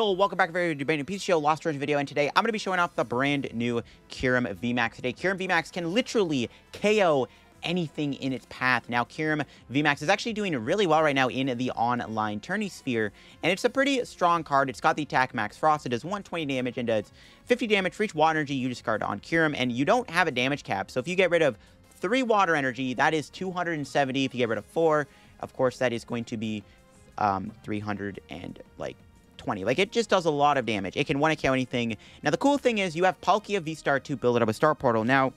Yo, welcome back to the Debate & Peace Show, Lost Origin video, and today I'm going to be showing off the brand new Kyurem VMAX. Today, Kyurem VMAX can literally KO anything in its path. Now, Kyurem VMAX is actually doing really well right now in the online tourney sphere, and it's a pretty strong card. It's got the attack Max Frost. It does 120 damage and does 50 damage for each water energy you discard on Kyurem, and you don't have a damage cap, so if you get rid of 3 water energy, that is 270. If you get rid of 4, of course, that is going to be 320. Like, it just does a lot of damage. It can one KO anything. Now, the cool thing is you have Palkia V-Star to build it up with Star Portal. Now,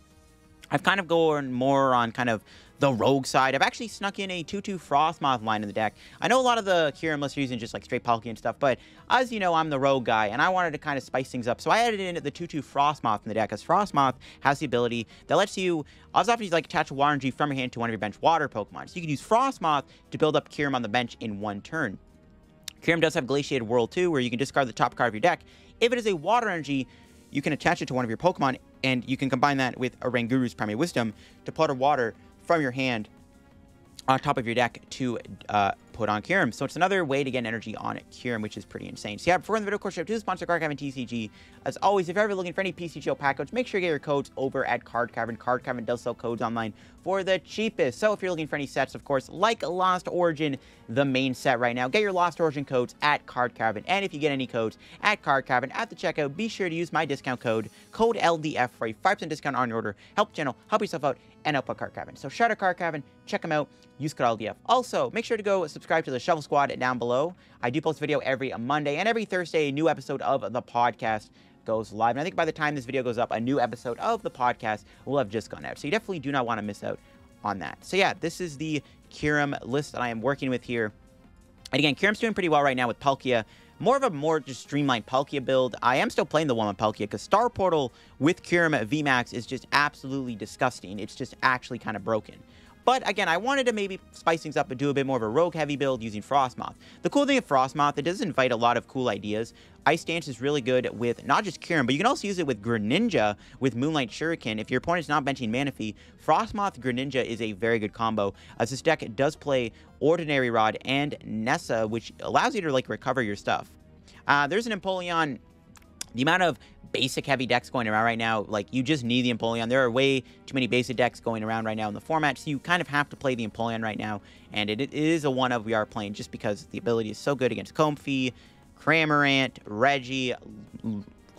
I've kind of gone more on kind of the rogue side. I've actually snuck in a 2-2 Frosmoth line in the deck. I know a lot of the Kyurem lists are using just like straight Palkia and stuff, but as you know, I'm the rogue guy, and I wanted to kind of spice things up. So I added in the 2-2 Frosmoth in the deck, because Frosmoth has the ability that lets you, as often as you like, attach Water Energy from your hand to one of your bench Water Pokemon. So you can use Frosmoth to build up Kyurem on the bench in one turn. Kyurem does have Glaciated World too, where you can discard the top card of your deck. If it is a Water Energy, you can attach it to one of your Pokemon, and you can combine that with a Ranguru's Primary Wisdom to put a Water from your hand on top of your deck to put on Kyurem. So it's another way to get energy on Kyurem, which is pretty insane. So yeah, before the video, of course, you have to sponsor Card Cavern TCG. As always, if you're ever looking for any PCGO pack codes, make sure you get your codes over at Card Cavern. Card Cavern does sell codes online for the cheapest. So if you're looking for any sets, of course, like Lost Origin, the main set right now, get your Lost Origin codes at Card Cavern. And if you get any codes at Card Cavern at the checkout, be sure to use my discount code LDF for a 5% discount on your order. Help channel, help yourself out, and help out Card Cavern. So shout out Card Cavern, check them out, use code LDF. Also, make sure to go subscribe to the Shovel Squad down below. I do post a video every Monday, and every Thursday, a new episode of the podcast goes live. And I think by the time this video goes up, a new episode of the podcast will have just gone out. So you definitely do not want to miss out on that. So yeah, this is the Kyurem list that I am working with here. And again, Kyurem's doing pretty well right now with Palkia. More just streamlined Palkia build. I am still playing the one with Palkia because Star Portal with Kyurem VMAX is just absolutely disgusting. It's just actually kind of broken. But again, I wanted to maybe spice things up and do a bit more of a rogue-heavy build using Frostmoth. The cool thing with Frostmoth, it does invite a lot of cool ideas. Ice Dance is really good with not just Kyurem, but you can also use it with Greninja with Moonlight Shuriken. If your opponent's not benching Manaphy, Frostmoth Greninja is a very good combo, as this deck does play Ordinary Rod and Nessa, which allows you to like recover your stuff. There's an Empoleon. The amount of basic heavy decks going around right now, like, you just need the Empoleon. There are way too many basic decks going around right now in the format, so you kind of have to play the Empoleon right now, and it is a one of we are playing just because the ability is so good against Comfey, Cramorant, Reggie,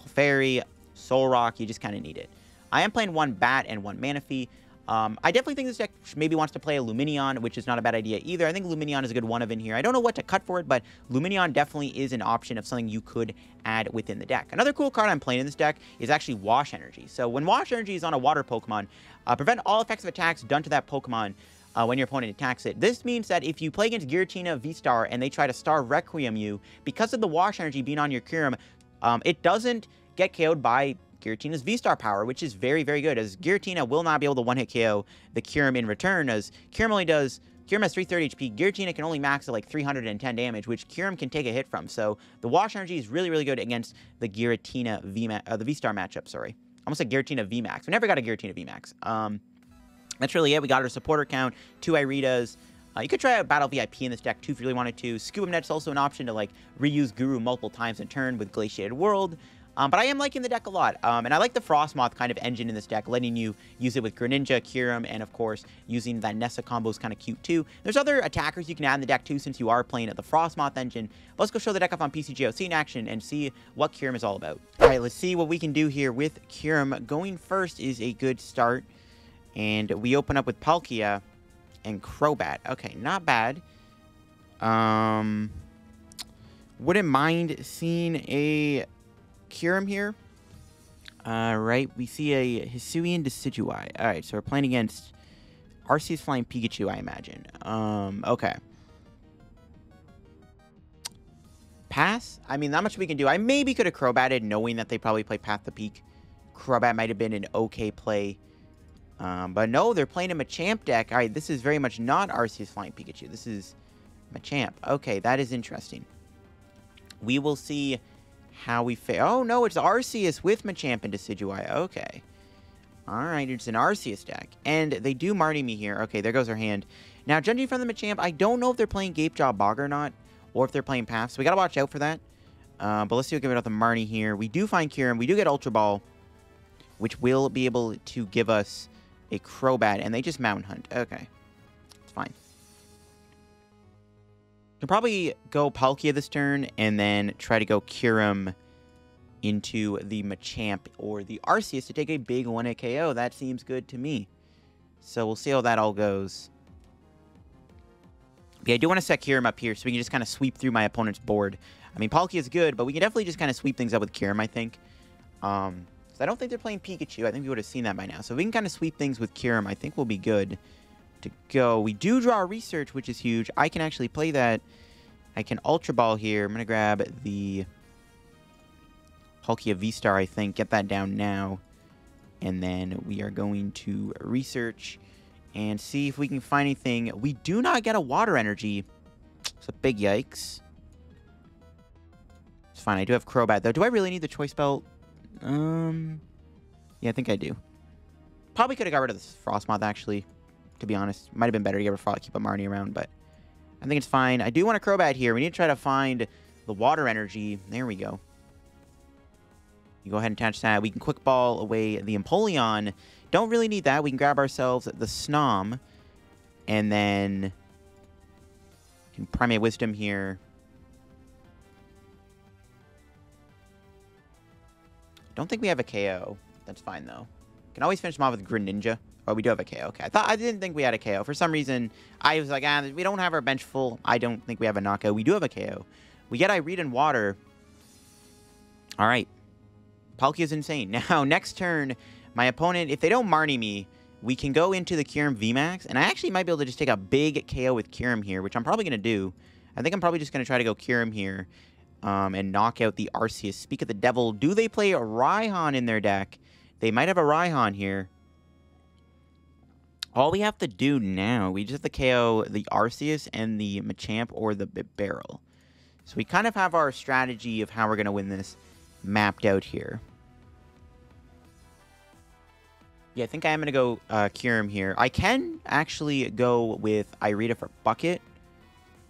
Fairy, Solrock. You just kind of need it. I am playing one Bat and one Manaphy. I definitely think this deck maybe wants to play a Lumineon, which is not a bad idea either. I think Lumineon is a good one-of in here. I don't know what to cut for it, but Lumineon definitely is an option of something you could add within the deck. Another cool card I'm playing in this deck is actually Wash Energy. So when Wash Energy is on a Water Pokemon, prevent all effects of attacks done to that Pokemon when your opponent attacks it. This means that if you play against Giratina V-Star and they try to Star Requiem you, because of the Wash Energy being on your Kyurem, it doesn't get KO'd by Giratina's V-Star power, which is very, very good, as Giratina will not be able to one-hit KO the Kyurem in return, as Kyurem only does... Kyurem has 330 HP. Giratina can only max at like 310 damage, which Kyurem can take a hit from. So the Wash Energy is really, really good against the Giratina the V-Star matchup, sorry. I almost said Giratina VMAX. We never got a Giratina VMAX. That's really it. We got our supporter count, 2 Iridas. You could try out Battle VIP in this deck too if you really wanted to. Scoop Net's also an option to like reuse Guru multiple times in turn with Glaciated World. But I am liking the deck a lot, and I like the Frostmoth kind of engine in this deck, letting you use it with Greninja, Kyurem, and of course, using that Nessa combo is kind of cute too. There's other attackers you can add in the deck too, since you are playing at the Frostmoth engine. But let's go show the deck up on PCGO, see in action, and see what Kyurem is all about. All right, let's see what we can do here with Kyurem. Going first is a good start, and we open up with Palkia and Crobat. Okay, not bad. Wouldn't mind seeing a Kyurem here. All right, we see a Hisuian Decidueye. All right, so we're playing against Arceus flying Pikachu, I imagine. Okay. Pass? I mean, not much we can do. I maybe could have Crobated, knowing that they probably play Path to Peak. Crobat might have been an okay play. But no, they're playing a Machamp deck. All right, this is very much not Arceus flying Pikachu. This is Machamp. Okay, that is interesting. We will see how we fail. Oh, no, it's Arceus with Machamp and Decidueye. Okay. All right, it's an Arceus deck. And they do Marnie me here. Okay, there goes her hand. Now, judging from the Machamp, I don't know if they're playing Gapejaw Bog or not, or if they're playing Path, so we got to watch out for that. But let's see what give it out the Marnie here. We do find Kyurem. We do get Ultra Ball, which will be able to give us a Crobat. And they just Mountain Hunt. Okay. It's fine. Can probably go Palkia this turn and then try to go Kyurem into the Machamp or the Arceus to take a big 1-hit KO. That seems good to me. So we'll see how that all goes. But yeah, I do want to set Kyurem up here so we can just kind of sweep through my opponent's board. I mean, Palkia is good, but we can definitely just kind of sweep things up with Kyurem, I think. So I don't think they're playing Pikachu. I think we would have seen that by now. So if we can kind of sweep things with Kyurem, I think we'll be good to go. We do draw Research, which is huge. I can actually play that. I can Ultra Ball here. I'm going to grab the Palkia V-Star, I think. Get that down now. And then we are going to Research and see if we can find anything. We do not get a Water Energy. It's a big yikes. It's fine. I do have Crobat, though. Do I really need the Choice Belt? Yeah, I think I do. Probably could have got rid of this Frosmoth, actually. To be honest, might have been better to keep a Marnie around, but I think it's fine. I do want a Crobat here. We need to try to find the Water Energy. There we go. You go ahead and attach that. We can Quick Ball away the Empoleon. Don't really need that. We can grab ourselves the Snom, and then can Primate Wisdom here. Don't think we have a KO. That's fine, though. Can always finish them off with Greninja. Oh, we do have a KO. Okay. I didn't think we had a KO. For some reason, I was like, ah, we don't have our bench full. I don't think we have a knockout. We do have a KO. We get Irida and Water. All right. Palkia's insane. Now, next turn, my opponent, if they don't Marnie me, we can go into the Kyurem VMAX. And I actually might be able to just take a big KO with Kyurem here, which I'm probably going to do. I think I'm probably just going to try to go Kyurem here and knock out the Arceus. Speak of the Devil. Do they play Raihan in their deck? They might have a Raihan here. All we have to do now, we just have to KO the Arceus and the Machamp or the Barrel. So we kind of have our strategy of how we're going to win this mapped out here. Yeah, I think I am going to go Kyurem here. I can actually go with Irida for Bucket,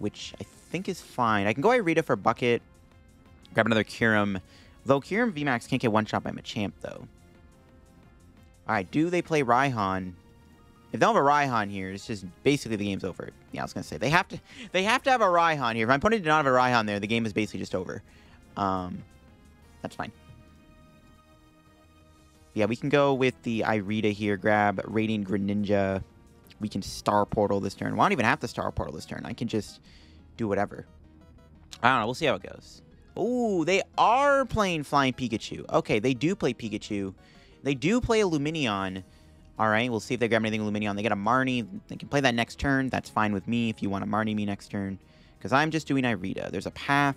which I think is fine. I can go Irida for Bucket, grab another Kyurem. Though Kyurem VMAX can't get one-shot by Machamp, though. All right, do they play Raihan? If they don't have a Raihan here, it's just basically the game's over. Yeah, I was going to say, they have to have a Raihan here. If my opponent did not have a Raihan there, the game is basically just over. That's fine. Yeah, we can go with the Irida here. Grab Radiant Greninja. We can Star Portal this turn. Well, I don't even have to Star Portal this turn. I can just do whatever. I don't know. We'll see how it goes. Oh, they are playing Flying Pikachu. Okay, they do play Pikachu. They do play a Lumineon. All right, we'll see if they grab anything Lumineon. They get a Marnie. They can play that next turn. That's fine with me if you want to Marnie me next turn. Because I'm just doing Irida. There's a Path.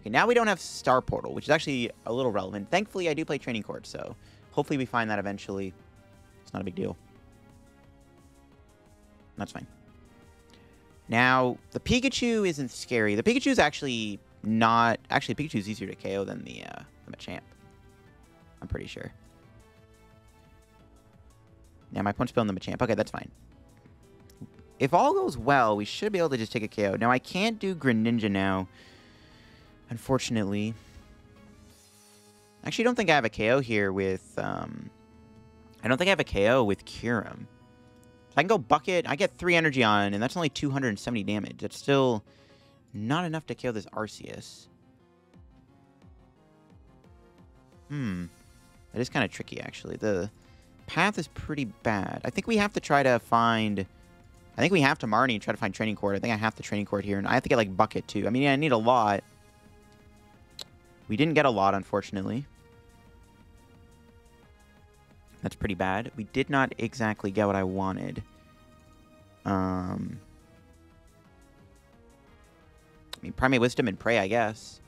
Okay, now we don't have Star Portal, which is actually a little relevant. Thankfully, I do play Training Court, so hopefully we find that eventually. It's not a big deal. That's fine. Now, the Pikachu isn't scary. The Pikachu's actually not... Actually, Pikachu's easier to KO than the Machamp. I'm pretty sure. Yeah, my punch build on the Machamp. Okay, that's fine. If all goes well, we should be able to just take a KO. Now, I can't do Greninja now, unfortunately. Actually, I don't think I have a KO here with... I don't think I have a KO with Kyurem. So I can go Bucket. I get 3 energy on, and that's only 270 damage. That's still not enough to KO this Arceus. That is kind of tricky, actually. The Path is pretty bad. I think we have to try to find... I think we have to Marnie and try to find Training Court. I think I have to Training Court here, and I have to get, like, Bucket, too. I mean, yeah, I need a lot. We didn't get a lot, unfortunately. That's pretty bad. We did not exactly get what I wanted. I mean, Primate Wisdom and Prey, I guess.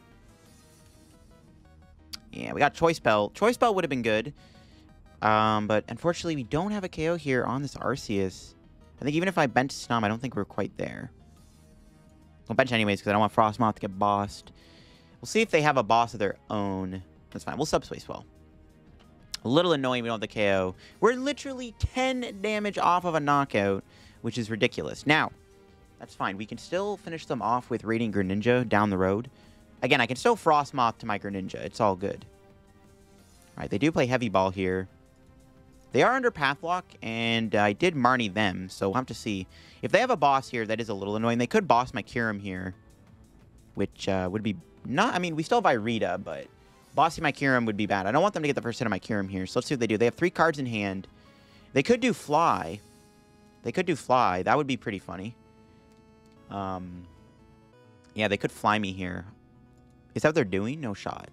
Yeah, we got Choice Belt. Choice Belt would have been good. But unfortunately, we don't have a KO here on this Arceus. I think even if I bench Snom, I don't think we're quite there. I'll bench anyways because I don't want Frostmoth to get bossed. We'll see if they have a boss of their own. That's fine. We'll Subspace Well. A little annoying we don't have the KO. We're literally 10 damage off of a knockout, which is ridiculous. Now, that's fine. We can still finish them off with Radiant Greninja down the road. Again, I can still Frostmoth to my Greninja. It's all good. All right, they do play Heavy Ball here. They are under Pathlock, and I did Marnie them, so we'll have to see. If they have a boss here, that is a little annoying. They could boss my Kyurem here, which would be not... I mean, we still have Irida, but bossing my Kyurem would be bad. I don't want them to get the first hit on my Kyurem here, so let's see what they do. They have 3 cards in hand. They could do Fly. They could do Fly. That would be pretty funny. Yeah, they could Fly me here. Is that what they're doing? No shot.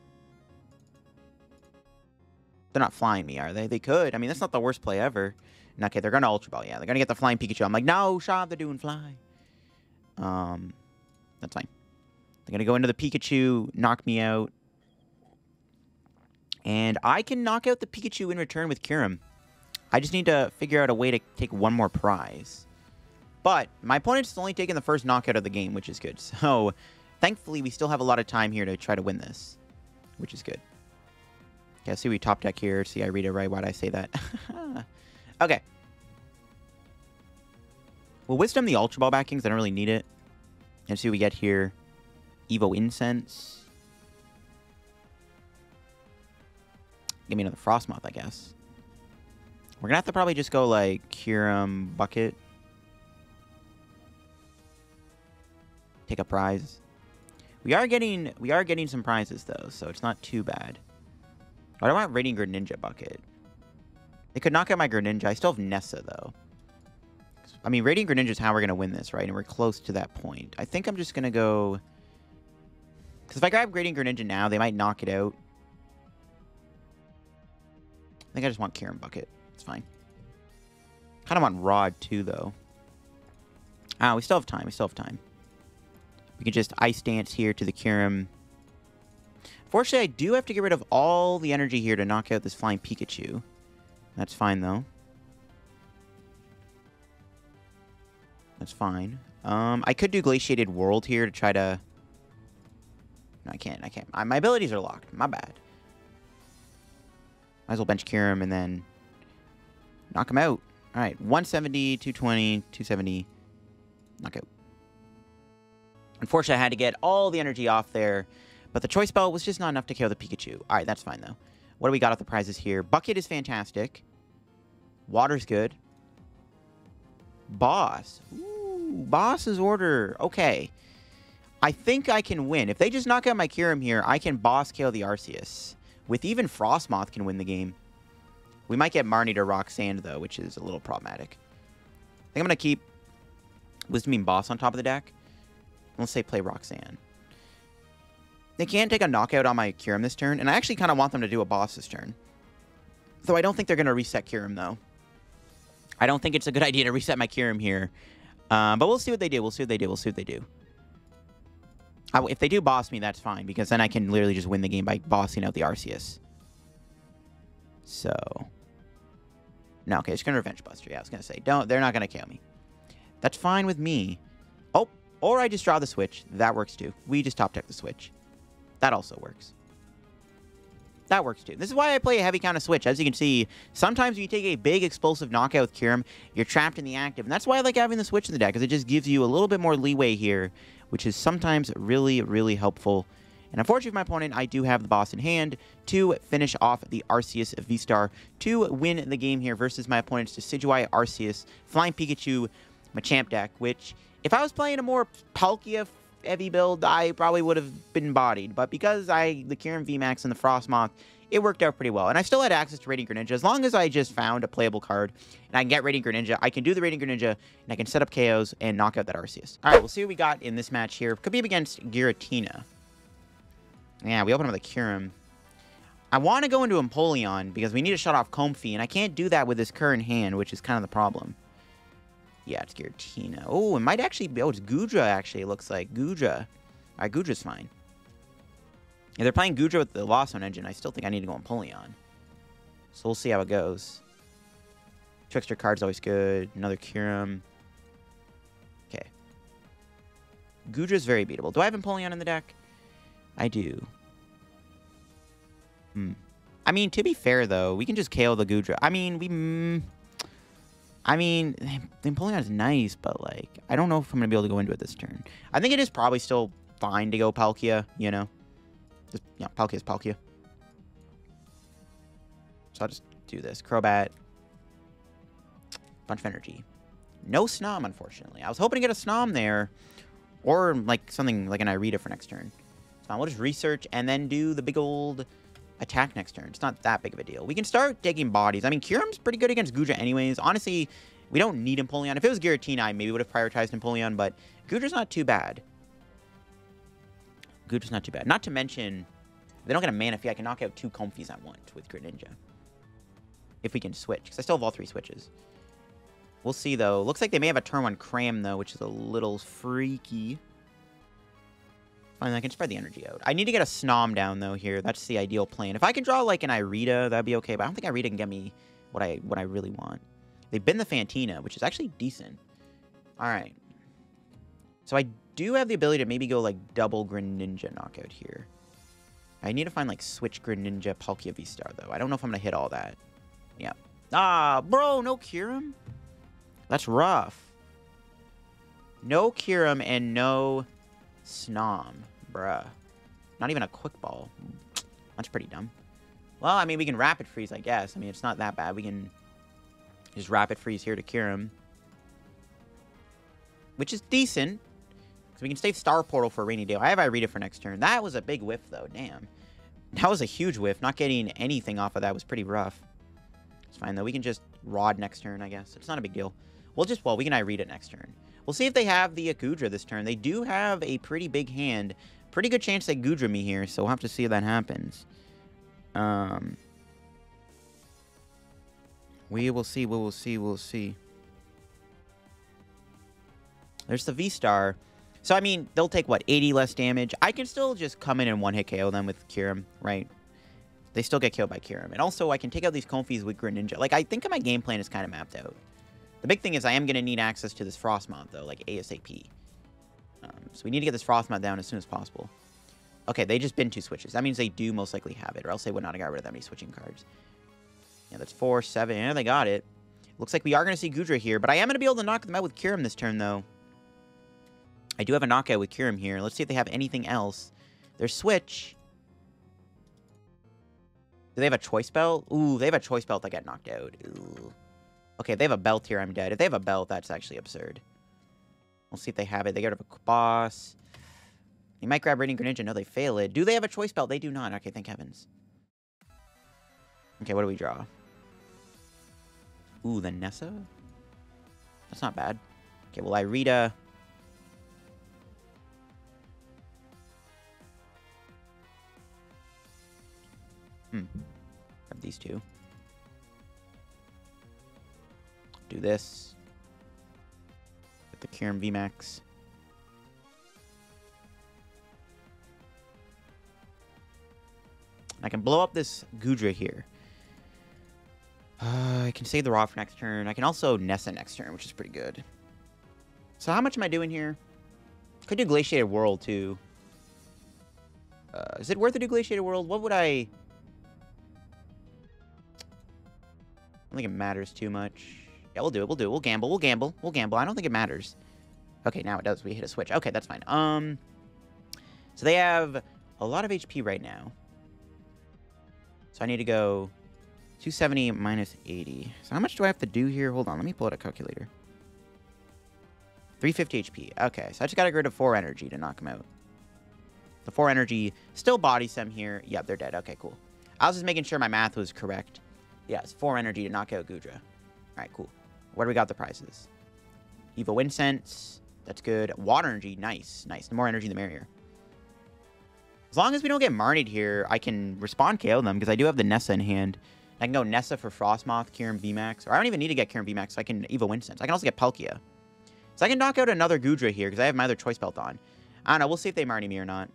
They're not flying me, are they? They could. I mean, that's not the worst play ever. And okay, they're going to Ultra Ball. Yeah, they're going to get the flying Pikachu. I'm like, no, Shab, they're doing Fly. That's fine. They're going to go into the Pikachu, knock me out. And I can knock out the Pikachu in return with Kyurem. I just need to figure out a way to take one more prize. But my opponent's only taking the first knockout of the game, which is good. So, thankfully, we still have a lot of time here to try to win this, which is good. Okay, see we top deck here. See Irida, right? Why'd I say that? Okay. Well, Wisdom the Ultra Ball backings. I don't really need it. And see what we get here. Evo Incense. Give me another Frostmoth, I guess. We're gonna have to probably just go like Kyurem Bucket. Take a prize. We are getting some prizes though, so it's not too bad. I don't want Raiding Greninja Bucket. They could knock out my Greninja. I still have Nessa, though. I mean, Raiding Greninja is how we're going to win this, right? And we're close to that point. I think I'm just going to go... Because if I grab Raiding Greninja now, they might knock it out. I think I just want Kyurem Bucket. It's fine. Kind of want Rod, too, though. Ah, we still have time. We can just Ice Dance here to the Kyurem... Fortunately, I do have to get rid of all the energy here to knock out this flying Pikachu. That's fine, though. That's fine. I could do Glaciated World here to try to... No, I can't. My abilities are locked. My bad. Might as well bench Kyurem and then knock him out. All right. 170, 220, 270. Knockout. Unfortunately, I had to get all the energy off there. But the Choice Belt was just not enough to KO the Pikachu. All right, that's fine, though. What do we got off the prizes here? Bucket is fantastic. Water's good. Boss. Ooh, Boss's Order. Okay. I think I can win. If they just knock out my Kyurem here, I can boss KO the Arceus. With even Frostmoth can win the game. We might get Marnie to Roxanne, though, which is a little problematic. I think I'm going to keep Wisdom Beam Boss on top of the deck. Let's say play Roxanne. They can take a knockout on my Kyurem this turn, and I actually kind of want them to do a boss this turn. Though I don't think they're going to reset Kyurem, though. I don't think it's a good idea to reset my Kyurem here. But we'll see what they do. If they do boss me, that's fine, because then I can literally just win the game by bossing out the Arceus. So. No, okay, it's going to Revenge Buster. Yeah, I was going to say, they're not going to KO me. That's fine with me. Oh, or I just draw the Switch. That works, too. We just top deck the Switch. That also works. That works too. This is why I play a heavy counter switch. As you can see, sometimes you take a big explosive knockout with Kyurem, you're trapped in the active. And that's why I like having the Switch in the deck, because it just gives you a little bit more leeway here, which is sometimes really, really helpful. And unfortunately for my opponent, I do have the boss in hand to finish off the Arceus V-Star to win the game here versus my opponent's Decidueye, Arceus, Flying Pikachu, Machamp deck, which if I was playing a more Palkia heavy build, I probably would have been bodied, but because the Kyurem VMAX and the Frostmoth, it worked out pretty well. And I still had access to Raiding Greninja. As long as I just found a playable card and I can get Raiding Greninja, I can do the Raiding Greninja and I can set up KOs and knock out that Arceus. All right, we'll see what we got in this match here. Khabib against Giratina. Yeah, we open up with a Kyurem. I want to go into Empoleon because we need to shut off Comfey, and I can't do that with this current hand, which is kind of the problem. Yeah, it's Giratina. Oh, it might actually be... Oh, it's Goodra, actually, it looks like. Goodra. All right, Goodra's fine. If they're playing Goodra with the Lost Zone engine, I still think I need to go Empoleon. So we'll see how it goes. Trickster card's always good. Another Kyurem. Okay. Goodra's very beatable. Do I have Empoleon in the deck? I do. I mean, to be fair, though, we can just KO the Goodra. I mean, the Empoleon is nice, but, like, I don't know if I'm going to be able to go into it this turn. I think it is probably still fine to go Palkia, you know? Just, yeah, Palkia's Palkia. So I'll just do this. Crobat. Bunch of energy. No Snom, unfortunately. I was hoping to get a Snom there. Or, like, something like an Irida for next turn. So we'll just research and then do the big old attack next turn. It's not that big of a deal. We can start taking bodies. I mean, Kyurem's pretty good against Guja anyways. Honestly, we don't need Empoleon. If it was Giratina, I maybe would have prioritized Empoleon, but Guja's not too bad. Guja's not too bad. Not to mention, if they don't get a Manaphy, I can knock out two Comfeys at once with Greninja. If we can switch, because I still have all three switches. We'll see, though. Looks like they may have a turn one Cram, though, which is a little freaky. Finally, I can spread the energy out. I need to get a Snom down, though, here. That's the ideal plan. If I can draw, like, an Irida, that'd be okay. But I don't think Irida can get me what I really want. They've been the Fantina, which is actually decent. All right. So I do have the ability to maybe go, like, double Greninja knockout here. I need to find, like, switch Greninja Palkia V-Star, though. I don't know if I'm going to hit all that. Yeah. Ah, bro, no Kyurem? That's rough. No Kyurem and no Snom, bruh. Not even a Quick Ball. That's pretty dumb. Well, I mean, we can Rapid Freeze, I guess. I mean, it's not that bad. We can just Rapid Freeze here to Kyurem, which is decent. So we can save Star Portal for a rainy day. I have Irida for next turn. That was a big whiff, though. Damn. That was a huge whiff. Not getting anything off of that was pretty rough. It's fine, though. We can just Rod next turn, I guess. It's not a big deal. We'll just, well, we can Irida next turn. We'll see if they have the Akudra this turn. They do have a pretty big hand. Pretty good chance they Gudra me here, so we'll have to see if that happens. We will see, we will see, we'll see. There's the V-Star. So, I mean, they'll take, what, 80 less damage? I can still just come in and one-hit KO them with Kyurem, right? They still get killed by Kyurem. And also, I can take out these Comfeys with Greninja. Like, I think my game plan is kind of mapped out. The big thing is I am going to need access to this Frosmoth, though, like ASAP. So we need to get this Frosmoth down as soon as possible. Okay, they just been two switches. That means they do most likely have it, or else they would not have got rid of that many switching cards. Yeah, that's 4, 7. Yeah, they got it. Looks like we are going to see Gudra here, but I am going to be able to knock them out with Kyurem this turn, though. I do have a knockout with Kyurem here. Let's see if they have anything else. Their switch. Do they have a Choice Belt? Ooh, they have a Choice Belt that got knocked out. Ooh. Okay, they have a belt here. I'm dead. If they have a belt, that's actually absurd. We'll see if they have it. They get rid of a boss. They might grab Raiding Greninja. No, they fail it. Do they have a Choice Belt? They do not. Okay, thank heavens. Okay, what do we draw? Ooh, the Nessa? That's not bad. Okay, well, Irida. Grab these two. Do this. Get the Kyurem VMAX. I can blow up this Gudra here. I can save the Raw for next turn. I can also Nessa next turn, which is pretty good. So how much am I doing here? Could do Glaciated World too. Is it worth it to do Glaciated World? What would I don't think it matters too much. Yeah, we'll do it. We'll do it. We'll gamble. We'll gamble. We'll gamble. I don't think it matters. Okay, now it does. We hit a switch. Okay, that's fine. So they have a lot of HP right now. So I need to go 270 minus 80. So how much do I have to do here? Hold on. Let me pull out a calculator. 350 HP. Okay, so I just got to get rid of 4 energy to knock them out. The 4 energy still bodies them here. Yep, they're dead. Okay, cool. I was just making sure my math was correct. Yeah, it's 4 energy to knock out Gudra. All right, cool. Where do we got the prizes? Evo Incense. That's good. Water energy. Nice, nice. The more energy, the merrier. As long as we don't get Marnied here, I can respond KO them because I do have the Nessa in hand. I can go Nessa for Frostmoth, Kyurem VMAX. Or I don't even need to get Kyurem VMAX, so I can Evo Incense. I can also get Palkia. So I can knock out another Gudra here because I have my other Choice Belt on. I don't know. We'll see if they Marnie me or not.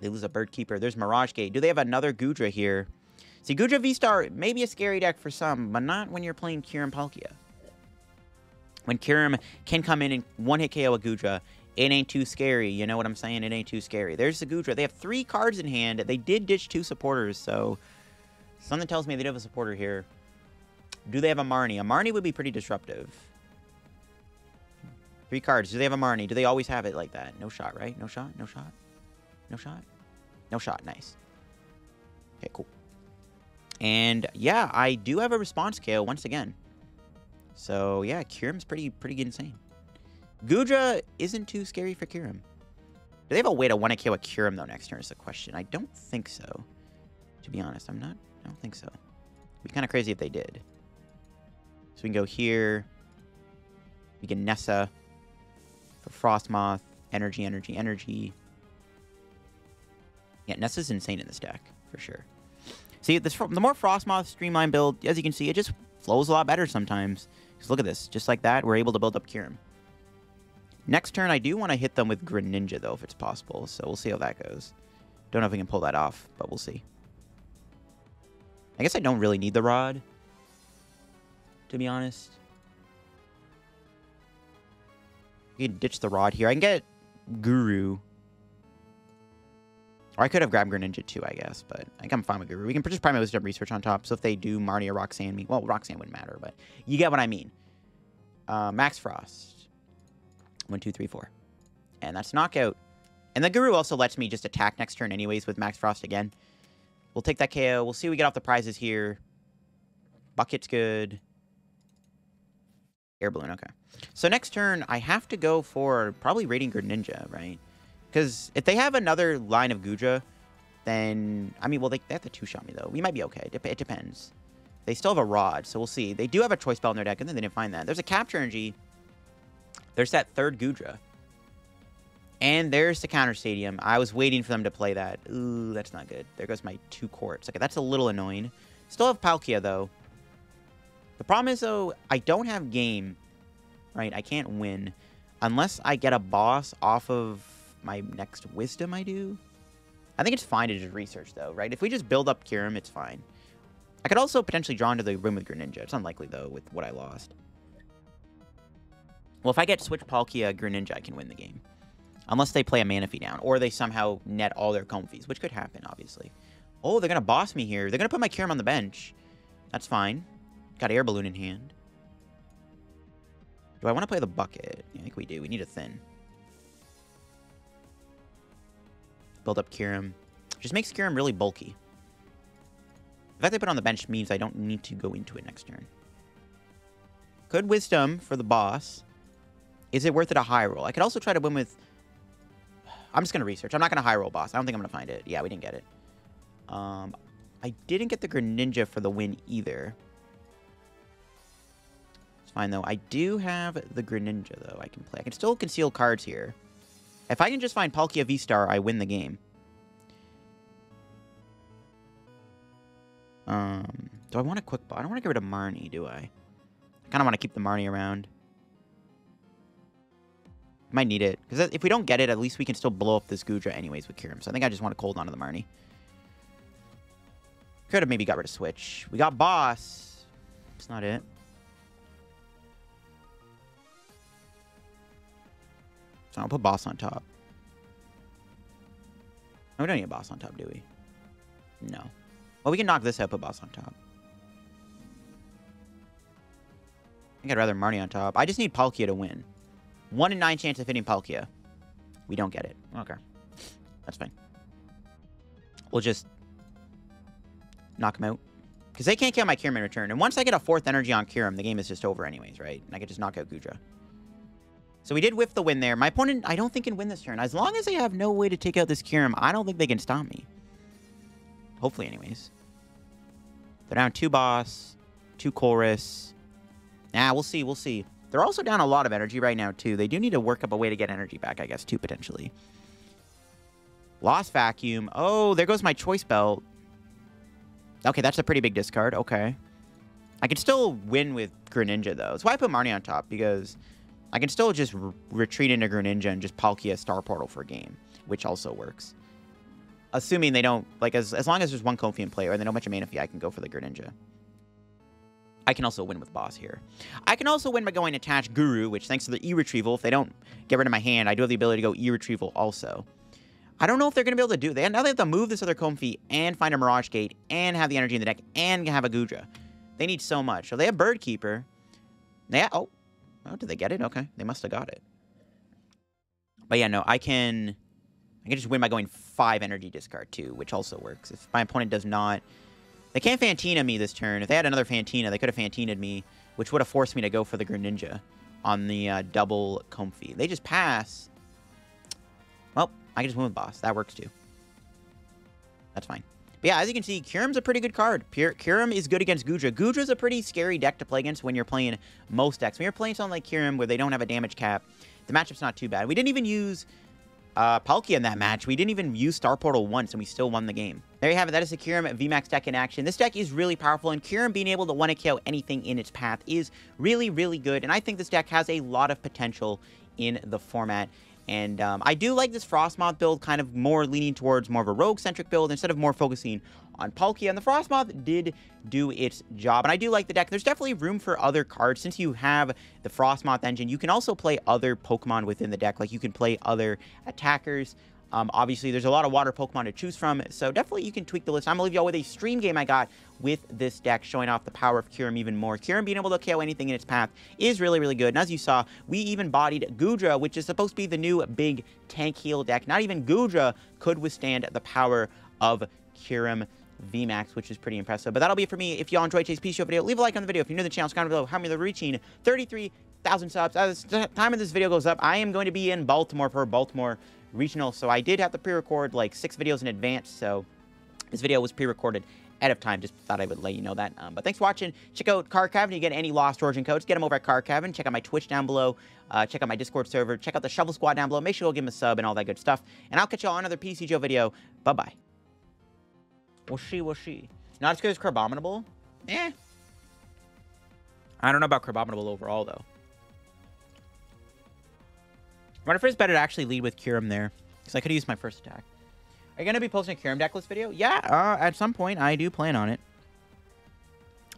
They lose a Bird Keeper. There's Mirage Gate. Do they have another Gudra here? See, Gudra V-Star may be a scary deck for some, but not when you're playing Kyurem Palkia. When Kyurem can come in and one-hit KO a Gudra, it ain't too scary. You know what I'm saying? It ain't too scary. There's the Gudra. They have 3 cards in hand. They did ditch 2 supporters, so something tells me they do have a supporter here. Do they have a Marnie? A Marnie would be pretty disruptive. Three cards. Do they have a Marnie? Do they always have it like that? No shot, right? No shot? No shot? No shot? No shot. Nice. Okay, cool. And, yeah, I do have a response KO once again. So, yeah, Kyurem's pretty insane. Goodra isn't too scary for Kyurem. Do they have a way to 1-KO a Kyurem, though, next turn is the question. I don't think so. To be honest, I don't think so. It'd be kind of crazy if they did. So we can go here. We can Nessa for Frosmoth. Energy, energy, energy. Yeah, Nessa's insane in this deck, for sure. See, the more Frostmoth streamlined build, as you can see, it just flows a lot better sometimes. Because look at this. Just like that, we're able to build up Kyurem. Next turn, I do want to hit them with Greninja, though, if it's possible. So we'll see how that goes. Don't know if we can pull that off, but we'll see. I guess I don't really need the Rod, to be honest. You can ditch the Rod here. I can get Guru. Or I could have grabbed Greninja too, I guess, but I think I'm fine with Guru. We can just Prime Wisdom Research on top, so if they do Marnie or Roxanne, well, Roxanne wouldn't matter, but you get what I mean. Max Frost. 1, 2, 3, 4. And that's Knockout. And the Guru also lets me just attack next turn anyways with Max Frost again. We'll take that KO. We'll see what we get off the prizes here. Bucket's good. Air Balloon, okay. So next turn, I have to go for probably raiding Greninja, right? Because if they have another line of Goodra, then... I mean, well, they have to 2-shot me, though. We might be okay. It depends. They still have a Rod, so we'll see. They do have a Choice Belt in their deck, and then they didn't find that. There's a Capture Energy. There's that third Goodra. And there's the Counter Stadium. I was waiting for them to play that. Ooh, that's not good. There goes my 2 courts. Okay, that's a little annoying. Still have Palkia, though. The problem is, though, I don't have game. Right? I can't win. Unless I get a boss off of... my next wisdom I do. I think it's fine to just research though, right? If we just build up Kyurem, it's fine. I could also potentially draw into the room with Greninja. It's unlikely though with what I lost. Well, if I get Switch Palkia, Greninja, I can win the game. Unless they play a Manaphy down or they somehow net all their Comfeys, which could happen, obviously. Oh, they're going to boss me here. They're going to put my Kyurem on the bench. That's fine. Got Air Balloon in hand. Do I want to play the Bucket? I think we do. We need a Thin. Build up Kyurem. Just makes Kyurem really bulky. The fact they put it on the bench means I don't need to go into it next turn. Good Wisdom for the boss. Is it worth it a high roll? I could also try to win with... I'm just going to research. I'm not going to high roll boss. I don't think I'm going to find it. Yeah, we didn't get it. I didn't get the Greninja for the win either. It's fine, though. I do have the Greninja, though, I can play. I can still conceal cards here. If I can just find Palkia V-Star, I win the game. Do I want a Quick Ball? I don't want to get rid of Marnie, do I? I kind of want to keep the Marnie around. Might need it. Because if we don't get it, at least we can still blow up this Goodra anyways with Kyurem. So I think I just want to cold onto the Marnie. Could have maybe got rid of Switch. We got Boss. That's not it. So I'll put Boss on top. No, we don't need a Boss on top, do we? No. Well, we can knock this out, put Boss on top. I think I'd rather Marnie on top. I just need Palkia to win. 1 in 9 chance of hitting Palkia. We don't get it. Okay. That's fine. We'll just knock him out. Because they can't kill my Kyurem in return. And once I get a 4th energy on Kyurem, the game is just over anyways, right? And I could just knock out Goodra. So we did whiff the win there. My opponent, I don't think, can win this turn. As long as they have no way to take out this Kyurem, I don't think they can stop me. Hopefully, anyways. They're down 2 boss, 2 chorus. Nah, we'll see, we'll see. They're also down a lot of energy right now, too. They do need to work up a way to get energy back, I guess, too, potentially. Lost Vacuum. Oh, there goes my Choice Belt. Okay, that's a pretty big discard. Okay. I can still win with Greninja, though. That's why I put Marnie on top, because... I can still just retreat into Greninja and just Palkia Star Portal for a game, which also works. Assuming they don't, like, as long as there's 1 Comfey in play or they don't match a Manaphy, I can go for the Greninja. I can also win with Boss here. I can also win by going Attach Guru, which thanks to the E-Retrieval, if they don't get rid of my hand, I do have the ability to go E-Retrieval also. I don't know if they're going to be able to do that. Now they have to move this other Comfey and find a Mirage Gate and have the energy in the deck and have a Goodra. They need so much. So they have Bird Keeper. They have, oh, did they get it? Okay. They must have got it. But yeah, no, I can just win by going 5 energy discard too, which also works. If my opponent does not... They can't Fantina me this turn. If they had another Fantina, they could have Fantina'd me, which would have forced me to go for the Greninja on the double Comfey. They just pass. Well, I can just win with Boss. That works too. That's fine. But yeah, as you can see, Kyurem's a pretty good card. Kyurem is good against Goodra. Goodra's a pretty scary deck to play against when you're playing most decks. When you're playing something like Kyurem where they don't have a damage cap, the matchup's not too bad. We didn't even use Palkia in that match. We didn't even use Star Portal once, and we still won the game. There you have it. That is the Kyurem VMAX deck in action. This deck is really powerful, and Kyurem being able to 1-KO anything in its path is really, really good. And I think this deck has a lot of potential in the format. And I do like this Frosmoth build, kind of more leaning towards more of a rogue-centric build instead of more focusing on Palkia. And the Frosmoth did do its job. And I do like the deck. There's definitely room for other cards. Since you have the Frosmoth engine, you can also play other Pokemon within the deck. Like, you can play other attackers. Obviously, there's a lot of water Pokemon to choose from. So definitely you can tweak the list. I'm going to leave y'all with a stream game I got with this deck, showing off the power of Kyurem even more. Kyurem being able to KO anything in its path is really, really good. And as you saw, we even bodied Goodra, which is supposed to be the new big tank heal deck. Not even Goodra could withstand the power of Kyurem VMAX, which is pretty impressive. But that'll be it for me. If y'all enjoyed today's Peace Show video, leave a like on the video. If you're new to the channel, comment below how many they're reaching. 33,000 subs. At the time of this video goes up, I am going to be in Baltimore for Baltimore Regional, so I did have to pre-record like 6 videos in advance, so this video was pre-recorded ahead of time. Just thought I would let you know that. But thanks for watching. Check out Card Cavern. You get any Lost Origin codes, get them over at Card Cavern. Check out my Twitch down below. Check out my Discord server. Check out the Shovel Squad down below. Make sure you go give them a sub and all that good stuff. And I'll catch y'all on another PC Joe video. Bye-bye. Well, she. Not as good as Crabominable? Eh. I don't know about Crabominable overall, though. Runner first, better to actually lead with Kyurem there, because I could use my first attack. Are you going to be posting a Kyurem decklist video? Yeah, at some point, I do plan on it.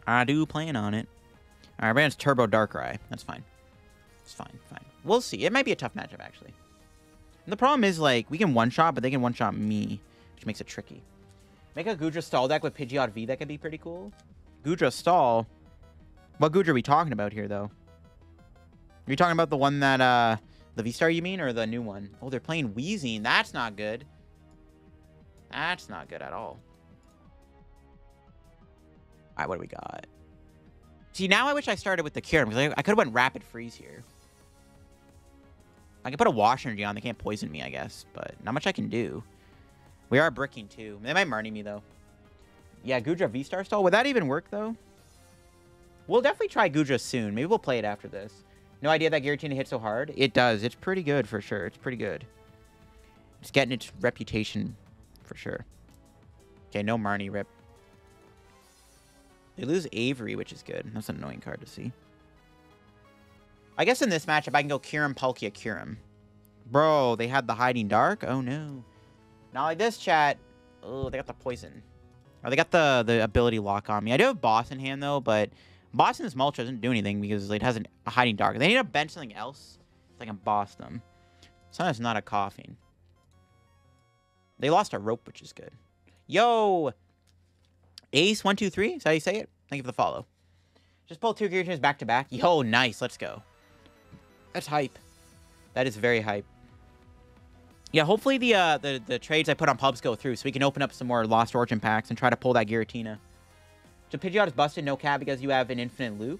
All right, Brandon's Turbo Darkrai. That's fine. It's fine. We'll see. It might be a tough matchup, actually. And the problem is, like, we can one-shot, but they can one-shot me, which makes it tricky. Make a Goodra stall deck with Pidgeot V. That could be pretty cool. Goodra stall? What Goodra are we talking about here, though? Are you talking about the one that, the V-Star, you mean, or the new one? Oh, they're playing Weezing. That's not good. That's not good at all. All right, what do we got? See, now I wish I started with the Kyurem, because I could have went Rapid Freeze here. I can put a Wash Energy on. They can't poison me, I guess, but not much I can do. We are bricking, too. They might Marnie me, though. Yeah, Goodra V-Star stall. Would that even work, though? We'll definitely try Goodra soon. Maybe we'll play it after this. No idea that Giratina hits so hard. It does. It's pretty good for sure. It's pretty good. It's getting its reputation for sure. Okay, no Marnie rip. They lose Avery, which is good. That's an annoying card to see. I guess in this matchup, I can go Kyurem, Palkia, Kyurem. Bro, they had the Hiding Dark? Oh, no. Not like this, chat. Oh, they got the Poison. Oh, they got the Ability Lock on me. I do have Boss in hand, though, but... Boss in this Mulch doesn't do anything because it has a Hiding Dark. They need to bench something else so I can boss them. Sometimes not a Coughing. They lost a Rope, which is good. Yo! Ace123? Is that how you say it? Thank you for the follow. Just pull 2 Giratinas back to back. Yo, nice. Let's go. That's hype. That is very hype. Yeah, hopefully the trades I put on Pubs go through so we can open up some more Lost Origin packs and try to pull that Giratina. So Pidgeot is busted, no cap, because you have an infinite loop.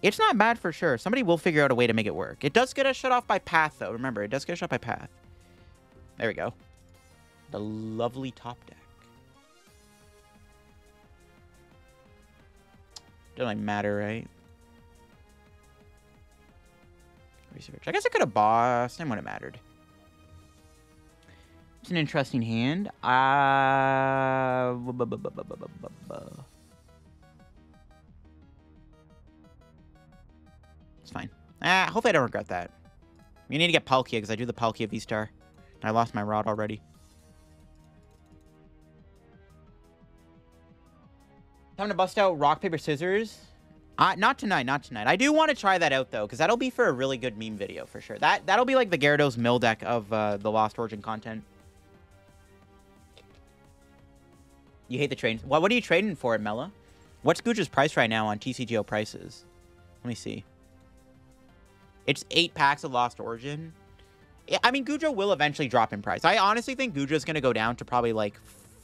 It's not bad for sure. Somebody will figure out a way to make it work. It does get us shut off by Path, though. Remember, it does get us shut by Path. There we go. The lovely top deck. Doesn't like matter, right? Research. I guess I could have bossed him when it mattered. It's an interesting hand. It's fine. Ah, hopefully I don't regret that. We need to get Palkia because I drew the Palkia V-Star. And I lost my Rod already. Time to bust out Rock, Paper, Scissors. Not tonight, not tonight. I do want to try that out, though, because that'll be for a really good meme video for sure. That'll be like the Gyarados Mill deck of the Lost Origin content. You hate the trades. Well, what are you trading for it, Mella? What's Goodra's price right now on TCGO prices? Let me see. It's 8 packs of Lost Origin. I mean, Goodra will eventually drop in price. I honestly think Goodra's going to go down to probably like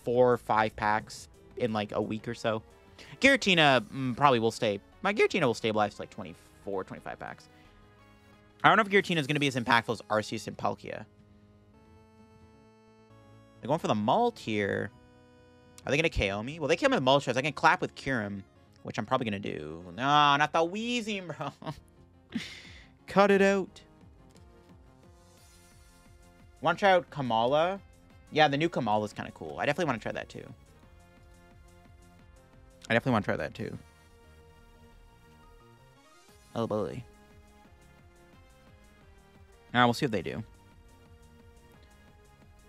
4 or 5 packs in like a week or so. Giratina probably will stay. My Giratina will stabilize to like 24, 25 packs. I don't know if Giratina is going to be as impactful as Arceus and Palkia. They're going for the Malt here. Are they going to KO me? Well, they came with Malt shots. I can clap with Kyurem, which I'm probably going to do. No, not the Weezing, bro. Cut it out. Want to try out Kamala? Yeah, the new Kamala is kind of cool. I definitely want to try that too. Oh, boy. All right, we'll see what they do.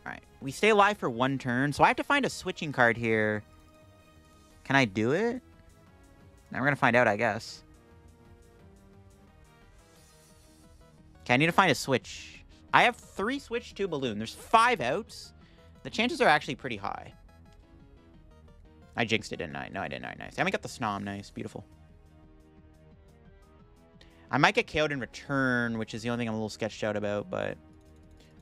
All right, we stay alive for 1 turn, so I have to find a switching card here. Can I do it? Now we're going to find out, I guess. Okay, I need to find a switch. I have 3 switch, 2 balloon. There's 5 outs. The chances are actually pretty high. I jinxed it, didn't I? No, I didn't. All right, nice. And we got the Snom. Nice. Beautiful. I might get KO'd in return, which is the only thing I'm a little sketched out about, but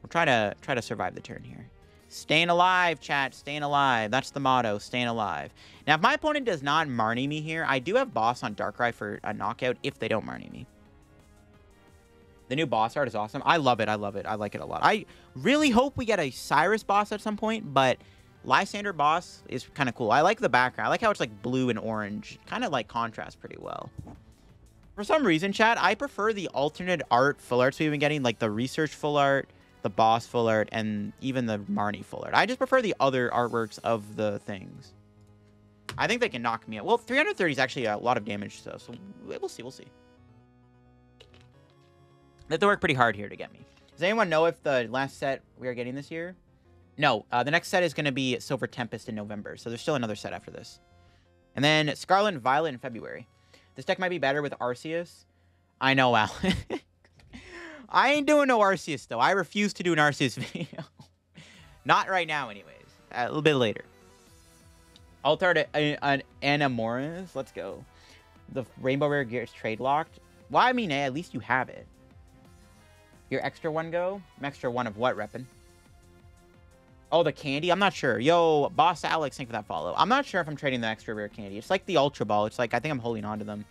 we'll try to survive the turn here. Staying alive, chat. Staying alive. That's the motto. Staying alive. Now, if my opponent does not Marnie me here, I do have Boss on Darkrai for a knockout if they don't Marnie me. The new boss art is awesome. I love it. I love it. I like it a lot. I really hope we get a Cyrus boss at some point, but Lysander boss is kind of cool. I like the background. I like how it's like blue and orange. Kind of like contrasts pretty well. For some reason, chat, I prefer the alternate art full arts we've been getting, like the research full art, the boss full art, and even the Marnie full art. I just prefer the other artworks of the things. I think they can knock me out. Well, 330 is actually a lot of damage, so we'll see. We'll see. They have to work pretty hard here to get me. Does anyone know if the last set we are getting this year? No, the next set is going to be Silver Tempest in November, so there's still another set after this. And then Scarlet and Violet in February. This deck might be better with Arceus. I know, Al. I ain't doing no Arceus, though. I refuse to do an Arceus video. Not right now, anyways. A little bit later. Altar to an Anamoris. Let's go. The Rainbow Rare Gear is trade locked. Well, I mean, at least you have it. Your extra 1 go? Extra 1 of what, reppin'? Oh, the candy? I'm not sure. Yo, Boss Alex, thank you for that follow. I'm not sure if I'm trading the extra rare candy. It's like the Ultra Ball. It's like, I think I'm holding on to them.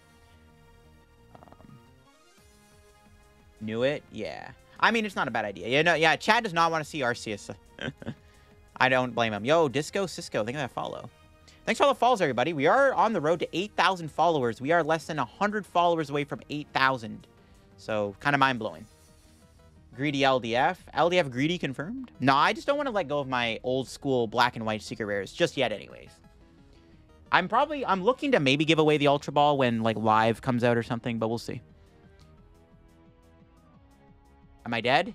Knew it? Yeah. I mean, it's not a bad idea. Yeah, no, yeah, Chad does not want to see Arceus. I don't blame him. Yo, Disco Cisco, thank you for that follow. Thanks for all the follows, everybody. We are on the road to 8,000 followers. We are less than 100 followers away from 8,000. So, kind of mind-blowing. Greedy LDF. LDF Greedy confirmed? No, I just don't want to let go of my old school black and white secret rares just yet anyways. I'm looking to maybe give away the Ultra Ball when like Live comes out or something, but we'll see. Am I dead?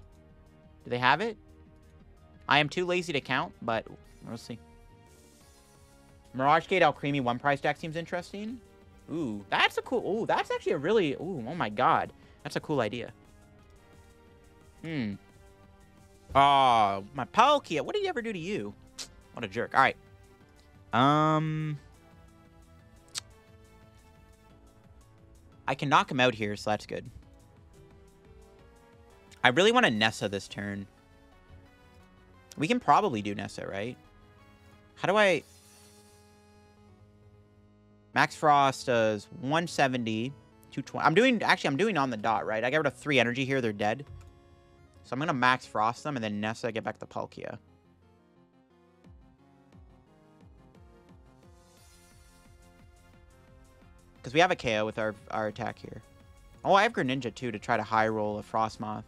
Do they have it? I am too lazy to count, but we'll see. Mirage Gate Alcremie 1 price deck seems interesting. Ooh, that's a cool... Ooh, that's actually a really... Ooh, oh my god. That's a cool idea. Oh, my Palkia. What did he ever do to you? What a jerk. All right. I can knock him out here, so that's good. I really want to Nessa this turn. We can probably do Nessa, right? How do I... Max Frost does 170, 220. I'm doing on the dot, right? I got rid of 3 energy here. They're dead. So I'm going to Max Frost them and then Nessa get back to Palkia. Because we have a KO with our attack here. Oh, I have Greninja too to try to high roll a Frosmoth.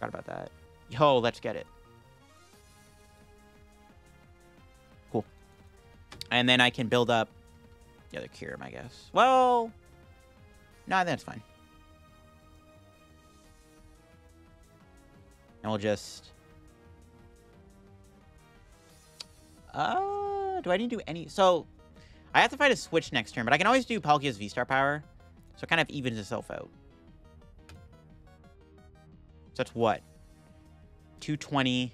Forgot about that. Yo, let's get it. Cool. And then I can build up the other Kyurem, I guess. Well, no, that's fine. And we'll just... do I need to do any... So, I have to fight a switch next turn, but I can always do Palkia's V-Star power. So it kind of evens itself out. So that's what? 220...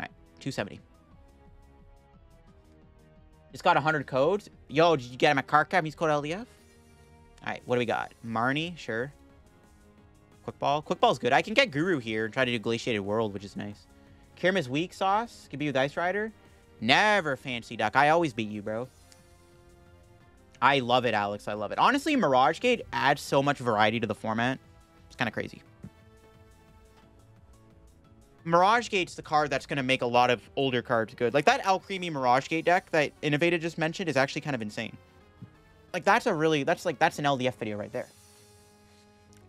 Alright, 270. It's got 100 codes. Yo, did you get him a Card Cavern? He's called LDF? Alright, what do we got? Marnie, sure. Quick Ball. Quick Ball's good. I can get Guru here and try to do Glaciated World, which is nice. Kyurem is weak sauce. Could be with Ice Rider. Never fancy duck. I always beat you, bro. I love it, Alex. I love it. Honestly, Mirage Gate adds so much variety to the format. It's kind of crazy. Mirage Gate's the card that's going to make a lot of older cards good. Like, that Alcremie Mirage Gate deck that Innovated just mentioned is actually kind of insane. Like, that's a really... That's an LDF video right there.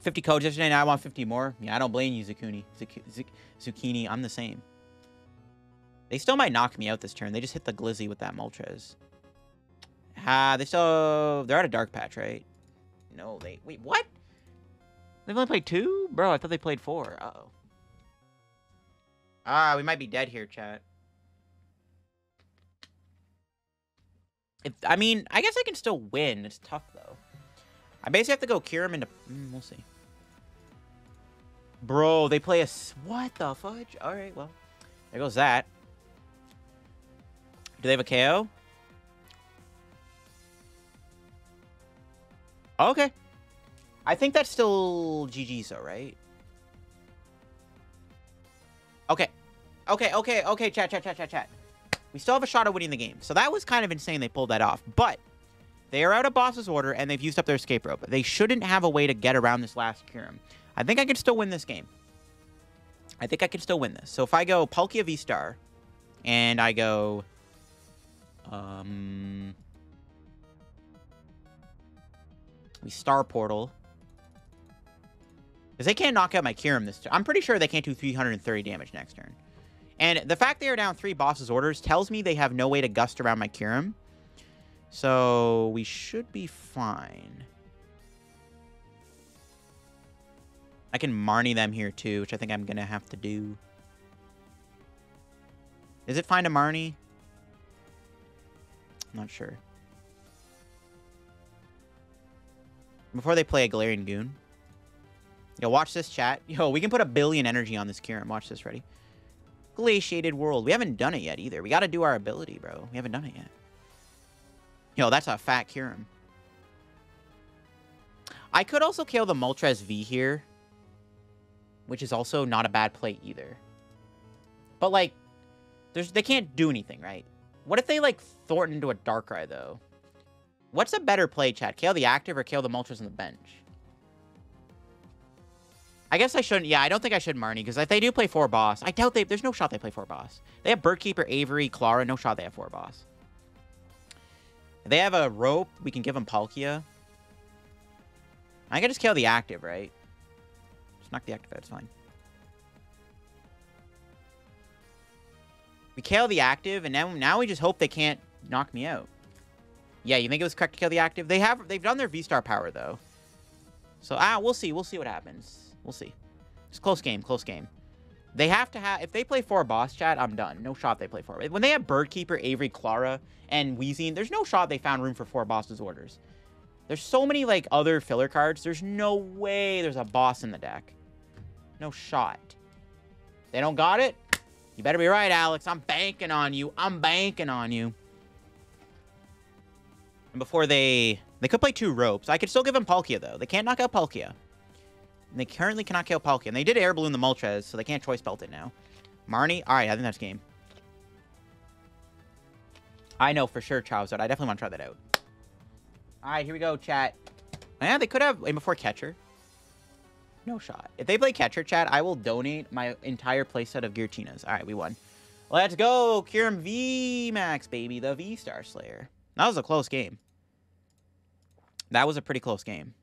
50 codes yesterday, now I want 50 more. Yeah, I don't blame you, Zucchini. I'm the same. They still might knock me out this turn. They just hit the Glizzy with that Moltres. They still... They're out of Dark Patch, right? No, they... Wait, what? They've only played 2? Bro, I thought they played 4. Uh-oh. Ah, we might be dead here, chat. I mean, I guess I can still win. It's tough, though. I basically have to go Kyurem into... we'll see. Bro, they play a... What the fudge? All right, well. There goes that. Do they have a KO? Okay. I think that's still GG's, though, right? Okay. Okay, chat. We still have a shot at winning the game. So that was kind of insane they pulled that off. But they are out of Boss's Order, and they've used up their escape rope. They shouldn't have a way to get around this last Kyurem. I think I can still win this game. I think I can still win this. So if I go Palkia V-Star, and I go... We Star Portal. Because they can't knock out my Kyurem this turn. I'm pretty sure they can't do 330 damage next turn. And the fact they are down 3 Boss's Orders tells me they have no way to gust around my Kyurem. So we should be fine. I can Marnie them here too, which I think I'm going to have to do. Is it fine to Marnie? I'm not sure. Before they play a Galarian Goon. Yo, watch this, chat. Yo, we can put a billion energy on this Kyurem. Watch this, ready? Glaciated World. We haven't done it yet, either. We gotta do our ability, bro. We haven't done it yet. Yo, that's a fat Kyurem. I could also kill the Moltres V here. Which is also not a bad play, either. But, like, they can't do anything, right? What if they, like, Thornton into a Darkrai, though? What's a better play, chat? Kill the active or kill the Moltres on the bench? I guess I shouldn't. Yeah, I don't think I should Marnie, because if they do play 4 Boss, I doubt there's no shot they play 4 Boss. They have Bird Keeper, Avery, Clara. No shot they have 4 Boss. If they have a Rope, we can give them Palkia. I can just kill the active, right? Just knock the active out, it's fine. We kill the active, and now we just hope they can't knock me out. Yeah, you think it was correct to kill the active? They've done their V-Star power, though. So, we'll see. We'll see what happens. We'll see. It's close game. Close game. They have to have... If they play 4 Boss, chat, I'm done. No shot they play 4. When they have Bird Keeper, Avery, Clara, and Weezing, there's no shot they found room for 4 Boss's Orders. There's so many, like, other filler cards. There's no way there's a boss in the deck. No shot. They don't got it? You better be right, Alex. I'm banking on you. I'm banking on you. And before they... They could play 2 Ropes. I could still give them Palkia, though. They can't knock out Palkia. And they currently cannot kill Palkia. And they did Air Balloon the Moltres, so they can't Choice Belt it now. Marnie? Alright, I think that's game. I know for sure Charizard. I definitely want to try that out. Alright, here we go, chat. Yeah, they could have... Aim before Catcher. No shot. If they play Catcher, chat, I will donate my entire playset of Girachinas. Alright, we won. Let's go! Kyurem VMAX, baby. The V-Star Slayer. That was a close game. That was a pretty close game.